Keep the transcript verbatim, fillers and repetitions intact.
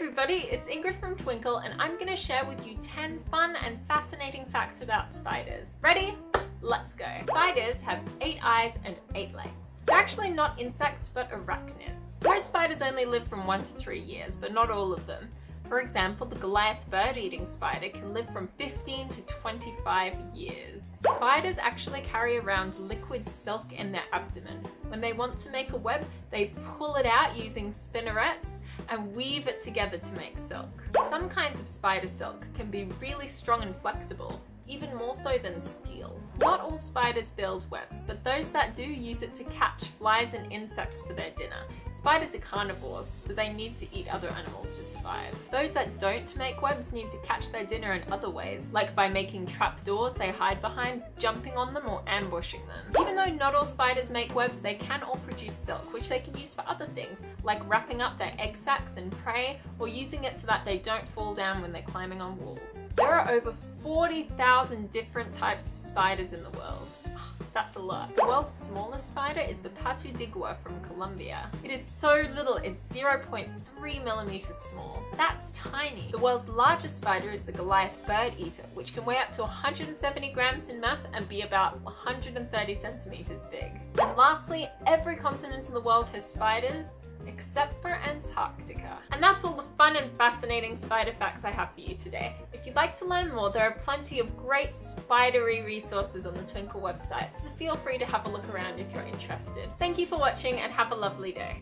everybody, it's Ingrid from Twinkle, and I'm gonna share with you ten fun and fascinating facts about spiders. Ready? Let's go. Spiders have eight eyes and eight legs. They're actually not insects, but arachnids. Most spiders only live from one to three years, but not all of them. For example, the Goliath bird-eating spider can live from fifteen to twenty-five years. Spiders actually carry around liquid silk in their abdomen. When they want to make a web, they pull it out using spinnerets and weave it together to make silk. Some kinds of spider silk can be really strong and flexible, even more so than steel. Not all spiders build webs, but those that do use it to catch flies and insects for their dinner. Spiders are carnivores, so they need to eat other animals to survive. Those that don't make webs need to catch their dinner in other ways, like by making trapdoors they hide behind, jumping on them, or ambushing them. Even though not all spiders make webs, they can all produce silk, which they can use for other things, like wrapping up their egg sacs and prey, or using it so that they don't fall down when they're climbing on walls. There are over forty thousand different types of spiders in the world. Oh, that's a lot. The world's smallest spider is the Patu digua from Colombia. It is so little, it's zero point three millimeters small. That's tiny. The world's largest spider is the Goliath bird-eater, which can weigh up to one hundred seventy grams in mass and be about one hundred thirty centimeters big. And lastly, every continent in the world has spiders, except for Antarctica. And that's all the fun and fascinating spider facts I have for you today. If you'd like to learn more, there are plenty of great spidery resources on the Twinkle website, so feel free to have a look around if you're interested. Thank you for watching, and have a lovely day.